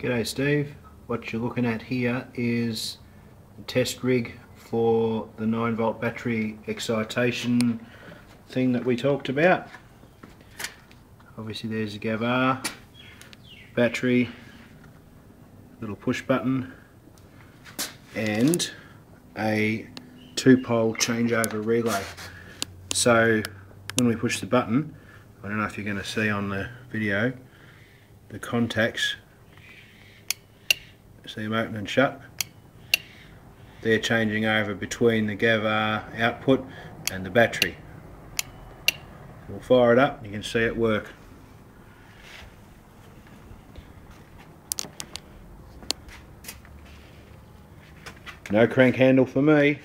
G'day Steve, what you're looking at here is the test rig for the 9 volt battery excitation thing that we talked about. Obviously there's the GAVR battery, little push button, and a 2-pole changeover relay. So when we push the button, I don't know if you're going to see on the video, the contacts, see them open and shut, they're changing over between the GAVR output and the battery. We'll fire it up, you can see it work. No crank handle for me.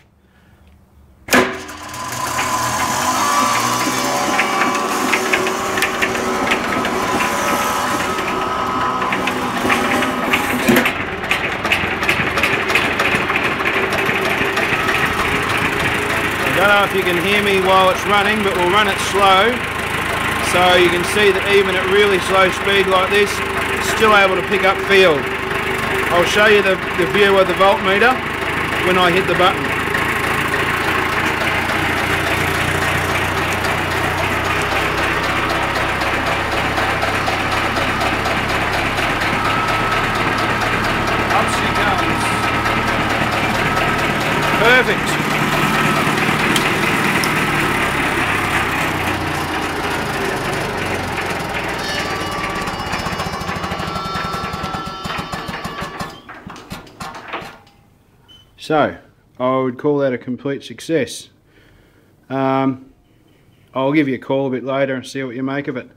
I don't know if you can hear me while it's running, but we'll run it slow so you can see that even at really slow speed like this, it's still able to pick up field. I'll show you the view of the voltmeter when I hit the button. Up she comes. Perfect. So, I would call that a complete success. I'll give you a call a bit later and see what you make of it.